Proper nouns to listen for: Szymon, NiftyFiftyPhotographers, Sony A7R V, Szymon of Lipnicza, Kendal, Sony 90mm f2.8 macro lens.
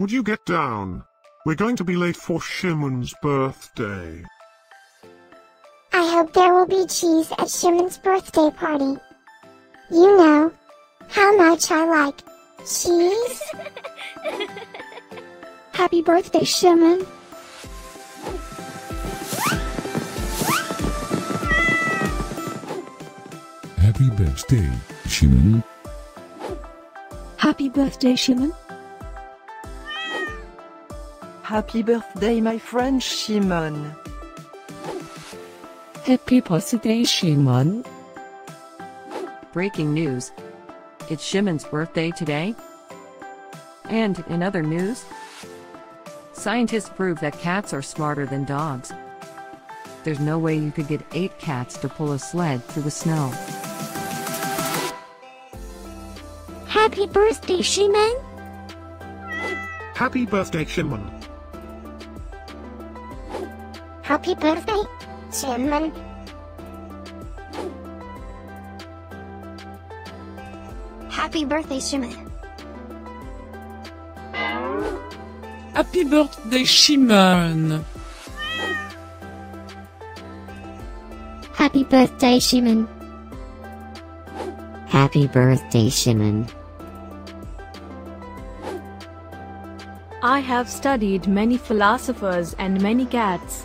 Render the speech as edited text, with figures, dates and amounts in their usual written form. Would you get down? We're going to be late for Szymon's birthday. I hope there will be cheese at Szymon's birthday party. You know how much I like cheese. Happy birthday, Szymon. Happy birthday, Szymon. Happy birthday, Szymon. Happy birthday, my friend Szymon. Happy birthday, Szymon. Breaking news. It's Szymon's birthday today. And in other news, scientists prove that cats are smarter than dogs. There's no way you could get 8 cats to pull a sled through the snow. Happy birthday, Szymon! Happy birthday, Szymon! Happy birthday, Szymon! Happy birthday, Szymon! Happy birthday, Szymon! Happy birthday, Szymon! Happy birthday, Szymon! I have studied many philosophers and many cats.